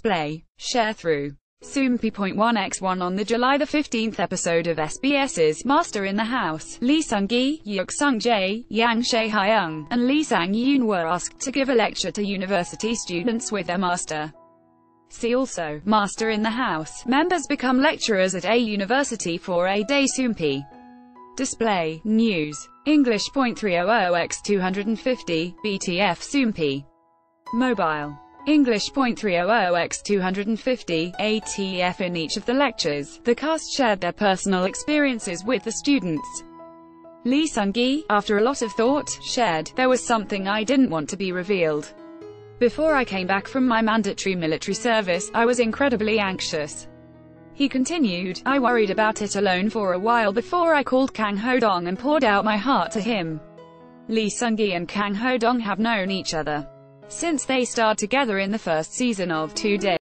display. Share through Soompi.1x1 on the July 15 episode of SBS's Master in the House, Lee Seung-gi, Yuk Sung-jae, Yang Se-hyung, and Lee Sang-Yoon were asked to give a lecture to university students with their master. See also, Master in the House, members become lecturers at a university for a day. Soompi display, news, English.300x250, BTF Soompi mobile. English.300x250, ATF. In each of the lectures, the cast shared their personal experiences with the students. Lee Seung-gi, after a lot of thought, shared, "There was something I didn't want to be revealed. Before I came back from my mandatory military service, I was incredibly anxious." He continued, "I worried about it alone for a while before I called Kang Ho Dong and poured out my heart to him." Lee Seung-gi and Kang Ho Dong have known each other since they starred together in the first season of Two Days.